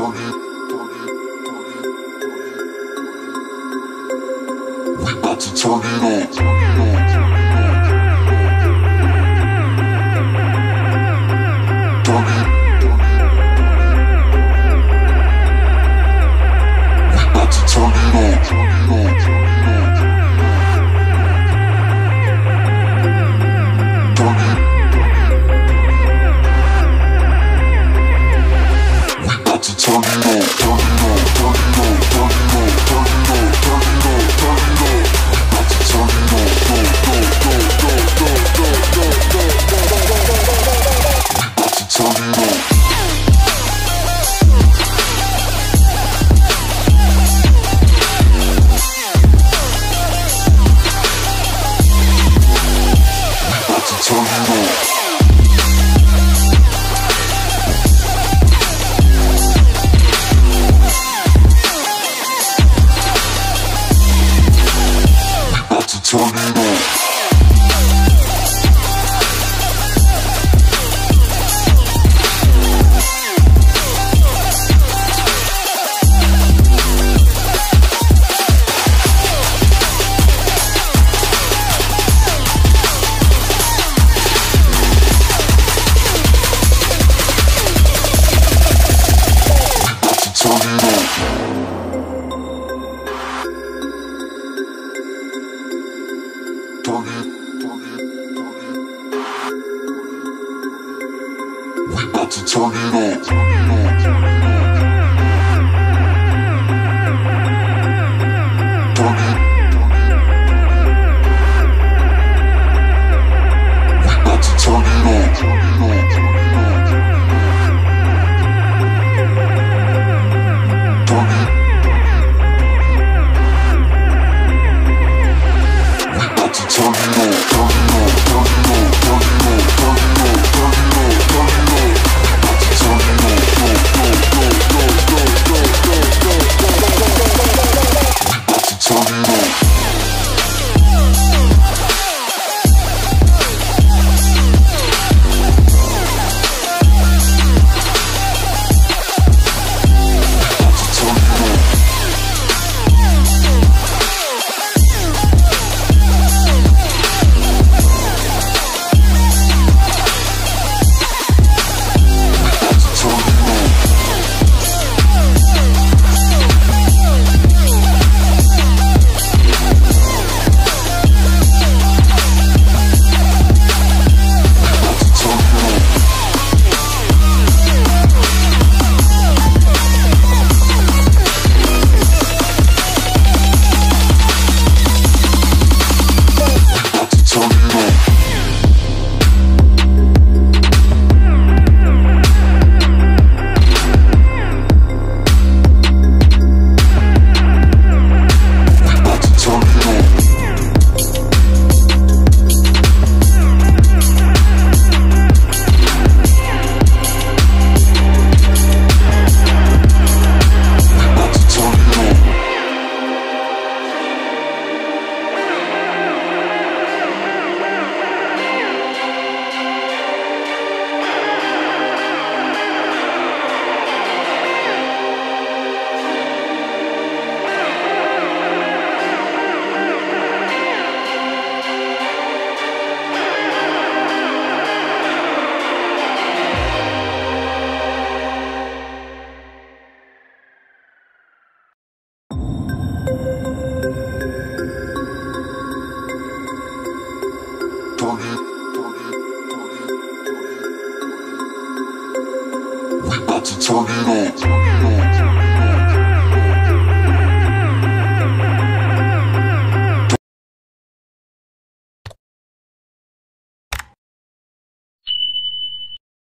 turn it. We about to turn it up. Turn it. We about to turn it up. Turn it up. Turn it up. Turn it. We about to turn it up. Turn it. We about to turn it up. Turn it up.